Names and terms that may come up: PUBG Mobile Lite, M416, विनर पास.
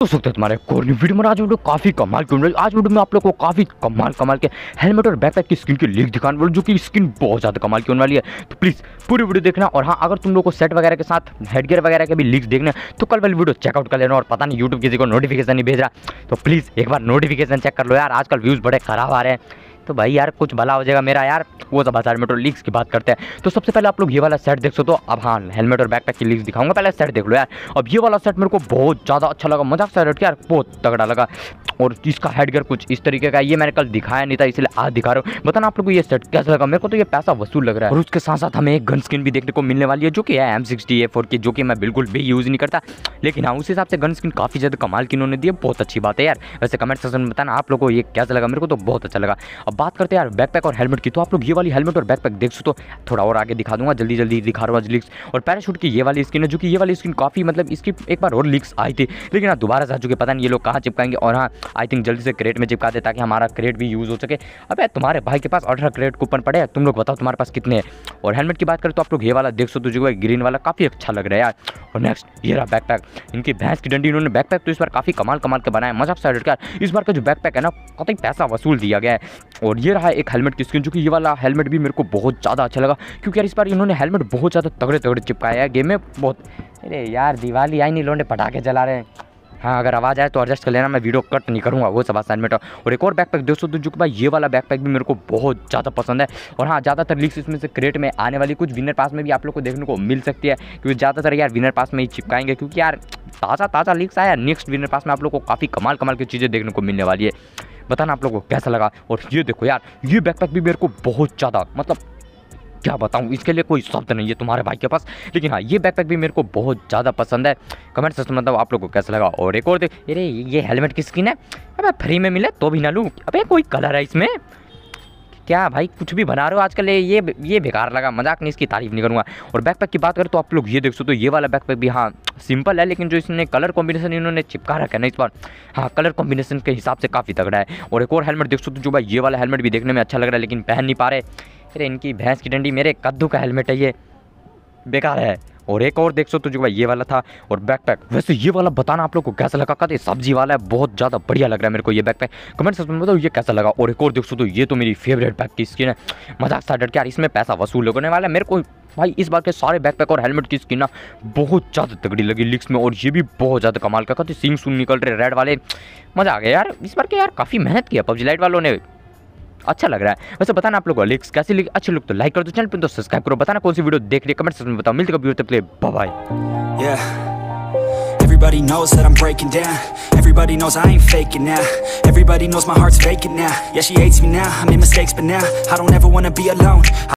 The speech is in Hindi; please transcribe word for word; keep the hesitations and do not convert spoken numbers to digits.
तो सकते हैं तुम्हारे वीडियो में। आज वीडियो काफी कमाल की मिल आज वीडियो में आप लोग को काफी कमाल कमाल के हेलमेट और बैकपैक की स्किन की लीक दिखाने वाली, जो कि स्किन बहुत ज़्यादा कमाल की होने वाली है। तो प्लीज़ पूरी वीडियो देखना। और हाँ, अगर तुम लोग को सेट वगैरह के साथ हेडगियर वगैरह के भी लीक्स देखना है तो कल वाली वीडियो चेकआउट कर लेना। और पता नहीं यूट्यूब किसी को नोटिफिकेशन नहीं भेज रहा, तो प्लीज़ एक बार नोटिफिकेशन चेक कर लो यार। आजकल व्यूज़ बड़े खराब आ रहे हैं, तो भाई यार कुछ भला हो जाएगा मेरा यार। वो सब हेलमेट और लीक्स की बात करते हैं। तो सबसे पहले आप लोग ये वाला सेट देख सकते हो। अब हाँ, हेलमेट और बैकपैक की लीक्स दिखाऊंगा, पहले सेट देख लो यार। अब ये वाला सेट मेरे को बहुत ज़्यादा अच्छा लगा, मजाक से हट यार बहुत तगड़ा लगा। और इसका हेडगियर कुछ इस तरीके का, ये मैंने कल दिखाया नहीं था इसलिए आज दिखा रहा हूँ। बताना आप लोग को ये सेट कैसा लगा। मेरे को तो ये पैसा वसूल लग रहा है। और उसके साथ साथ हमें एक गन स्किन भी देखने को मिलने वाली है, जो कि है एम सिक्सटी ए फोर की, जो कि मैं बिल्कुल भी यूज़ नहीं करता। लेकिन हाँ, उस हिसाब से गन स्किन काफ़ी ज़्यादा कमाल की इन्होंने दी है, बहुत अच्छी बात है यार। वैसे कमेंट सेक्शन में बताना आप लोग को ये कैसा लगा। मेरे को तो बहुत अच्छा लगा। अब बात करते हैं यार बैकपैक और हेलमेट की। तो आप लोग ये वाली हेलमेट और बैकपैक देख सो, तो थोड़ा और आगे दिखा दूंगा, जल्दी जल्दी दिखा रहा हूँ लीक्स। और पैराशूट की ये वाली स्किन है, जो कि ये वाली स्किन काफ़ी मतलब इसकी एक बार और लीक्स आई थी, लेकिन हाँ दोबारा से आ चुके, पता नहीं ये लोग कहाँ चिपकाएंगे। और हाँ, आई थिंक जल्दी से क्रेट में चिपका दे ताकि हमारा क्रेट भी यूज़ हो सके। अब तुम्हारे भाई के पास अठारह क्रेट कूपन पड़े, तुम लोग बताओ तुम्हारे पास कितने हैं। और हेलमेट की बात करें तो आप लोग ये वाला देख सो, तो जो ग्रीन वाला काफ़ी अच्छा लग रहा है यार। और नेक्स्ट ये रहा बैकपैक। इनकी भैंस की डंडी इन्होंने बैकपैक तो इस बार काफ़ी कमाल कमाल के बनाया, मजाक साइड का। इस बार का जो बैकपैक है ना, काफ़ी पैसा वसूल दिया गया है। और ये रहा एक हेलमेट की स्किन, जो कि ये वाला हेलमेट भी मेरे को बहुत ज़्यादा अच्छा लगा, क्योंकि यार इस बार इन्होंने हेलमेट बहुत ज़्यादा तगड़े तगड़े चिपकाया है गेम में बहुत। अरे यार दिवाली आई नहीं, लोंडे पटाखे जला रहे हैं। हाँ, अगर आवाज़ आए तो एडजस्ट कर लेना, मैं वीडियो कट नहीं करूँगा। वो सब हेलमेट और एक और बैकपैक दोस्तों, तो जो कि भाई ये वाला बैकपैक भी मेरे को बहुत ज़्यादा पसंद है। और हाँ, ज़्यादातर लीक्स इसमें से क्रेट में आने वाली, कुछ विनर पास में भी आप लोग को देखने को मिल सकती है, क्योंकि ज़्यादातर यार विनर पास में ही चिपकाएंगे, क्योंकि यार ताज़ा ताज़ा लीक्स आया। नेक्स्ट विनर पास में आप लोग को काफ़ी कमाल कमाल की चीज़ें देखने को मिलने वाली है। बताना आप लोगों को कैसा लगा। और ये देखो यार, ये बैकपैक भी मेरे को बहुत ज़्यादा मतलब क्या बताऊँ, इसके लिए कोई शब्द नहीं है तुम्हारे भाई के पास। लेकिन हाँ, ये बैकपैक भी मेरे को बहुत ज़्यादा पसंद है। कमेंट सेक्शन में बताओ आप लोगों को कैसा लगा। और एक और देख, अरे ये हेलमेट की स्किन है, अबे फ्री में मिले तो भी ना लूँ। अबे कोई कलर है इसमें क्या भाई, कुछ भी बना रहे हो आजकल। ये ये बेकार लगा, मजाक नहीं, इसकी तारीफ नहीं करूँगा। और बैकपैक की बात करें तो आप लोग ये देख सकते हो, ये वाला बैकपैक भी हाँ सिंपल है, लेकिन जो इसने कलर कॉम्बिनेशन इन्होंने चिपका रखा है ना इस बार, हाँ कलर कॉम्बिनेशन के हिसाब से काफ़ी तगड़ा है। और एक और हेलमेट देख सकते हो, जो भाई ये वाला हेलमेट भी देखने में अच्छा लग रहा है, लेकिन पहन नहीं पा रहे। अरे इनकी भैंस की डंडी, मेरे कद्दू का हेलमेट है, ये बेकार है। और एक और देख सो, तो जो भाई ये वाला था। और बैकपैक वैसे ये वाला बताना आप लोग को कैसा लगा। कहते सब्जी वाला है, बहुत ज़्यादा बढ़िया लग रहा है मेरे को ये बैकपैक। कमेंट सेक्शन में बताओ ये कैसा लगा। और एक और देख सो, तो ये तो मेरी फेवरेट बैक की स्किन है, मजाक से हटकर यार इसमें पैसा वसूल होने वाला है। मेरे को भाई इस बार के सारे बैकपैक और हेलमेट की स्किन ना बहुत ज़्यादा तगड़ी लगी लीक्स में। और ये भी बहुत ज़्यादा कमाल का, कहते सिंग सुन निकल रहे रेड वाले, मज़ा आ गया यार। इस बार के यार काफ़ी मेहनत किया पबजी लाइट वालों ने, अच्छा लग रहा है। वैसे बताना आप लोगों को लीक्स कैसी लगी, अच्छी लुक तो लाइक कर दो, चैनल पे तो सब्सक्राइब करो। बताना कौन सी वीडियो देख रहे, कमेंट सेक्शन में बताओ। मिलते हैं वीडियो, तब तक के लिए बाय बाय। या Everybody knows that I'm breaking down. Everybody knows I ain't faking now. Everybody knows my heart's faking now. Yeah, she hates me now. I made mistakes but now I don't ever want to be alone. I